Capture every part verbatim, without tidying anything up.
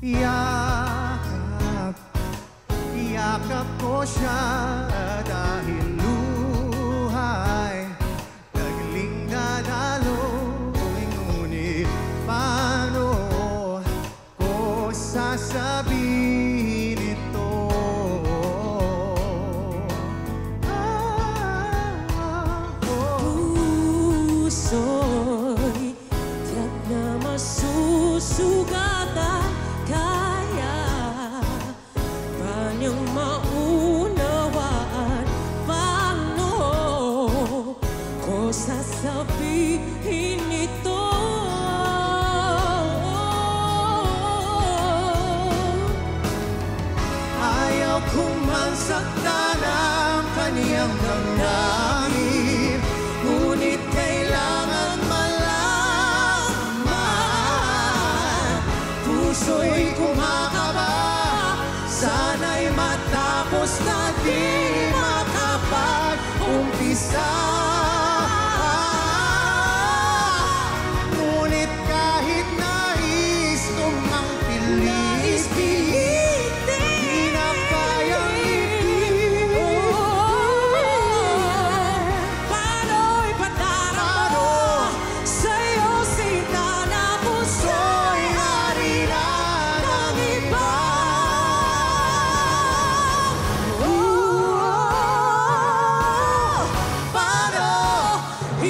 Yakap, yakap ko siya dahil luhay nagling na lalo. Ngunit paano ko sasabihin ito? Ah, oh. Puso'y tiyak na masusugatan. Sasabihin ito. Ayaw kong magsaktan ang kaniyang damdamin, ngunit kailangan malaman. Puso'y kumakaba, sana'y matapos na di makapag-umpisa.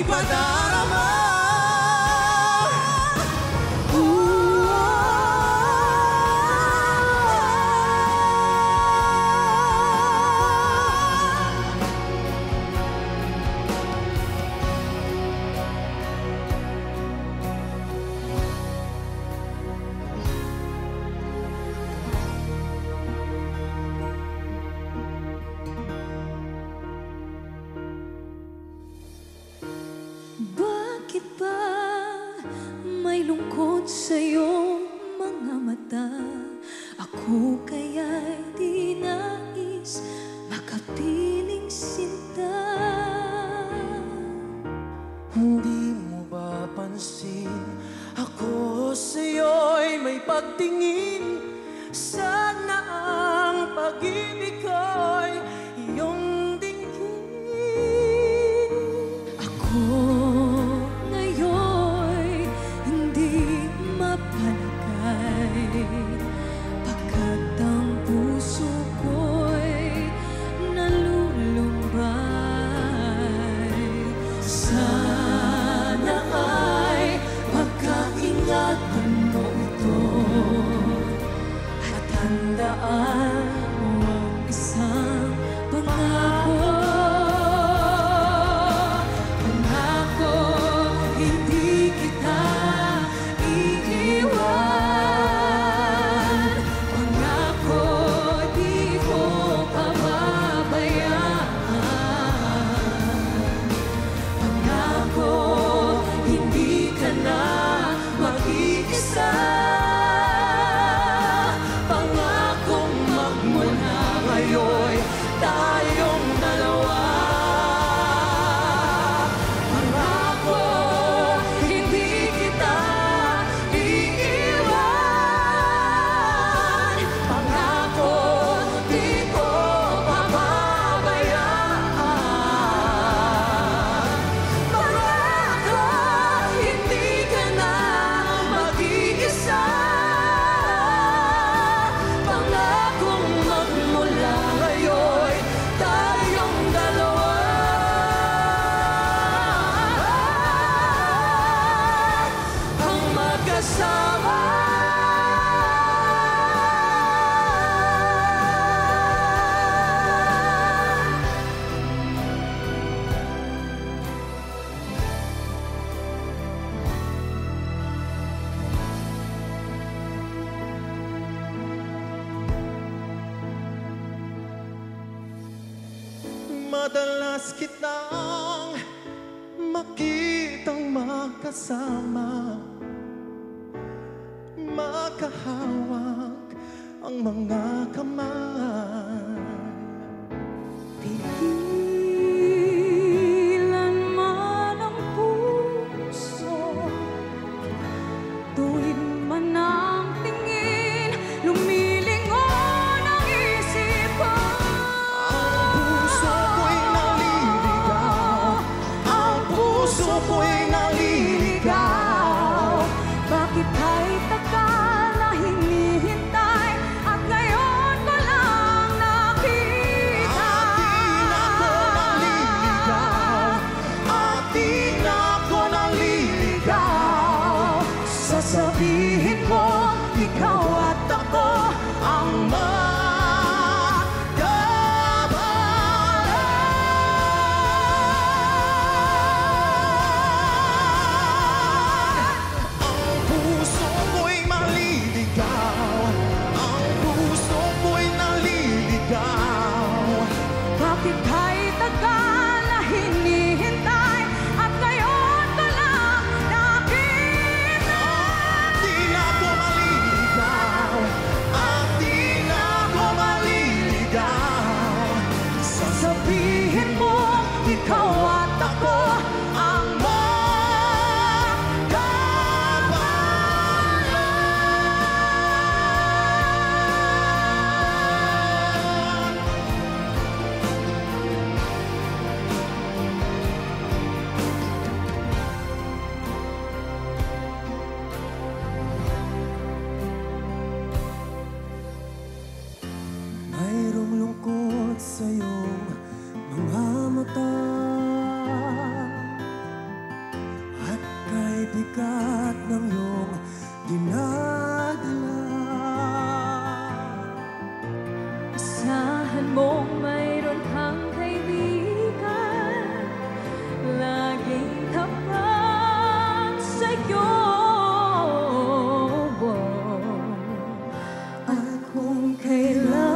Ipadarama. Bakit ba may lungkot sa iyong mga mata? Ako kaya'y di nais makapiling sinta. Hindi mo ba pansin ako sa iyo'y may pagtingin? Sana ang pag-ibig ko'y iyong dinggin. Ako madalas kitang makitang makasama, makahawak ang mga kamay. Pigilan man ang puso, tuwid man ang tingin. Sabihin mo, ikaw at ako ang magkabalan. Ang puso mo'y maliligaw, ang puso mo'y naliligaw. Bakit kay tagal na hinihintay at ngayon ka lang nakita? At di na ako maliligaw, at di na ako maliligaw. Sasabihin mo, ikaw at ako ang sa iyong mga mata at kay bigat ng iyong dinadala. Isahan mo mayroon kang kaibigan, laging tapat sa iyo. At kung kailan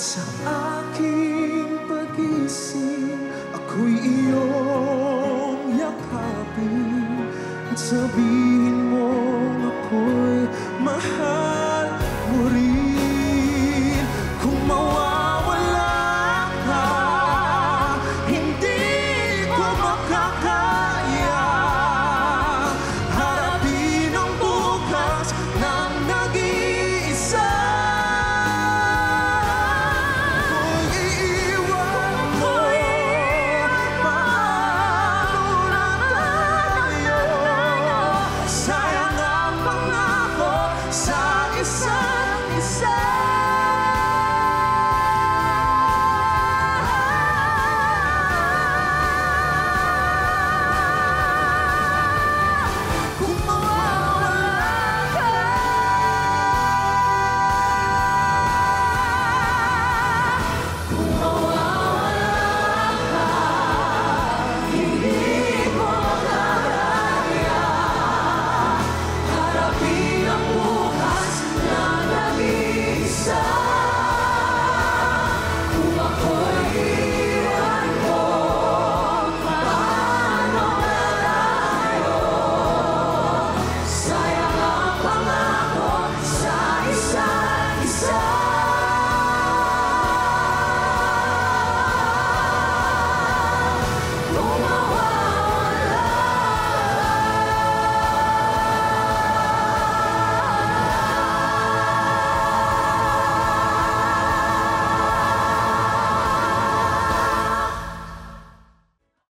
sa aking pag-isip, ako'y iyong yakapin at sabihin mo ako'y mahal mo rin. Kung mawawala ka, hindi ko makaka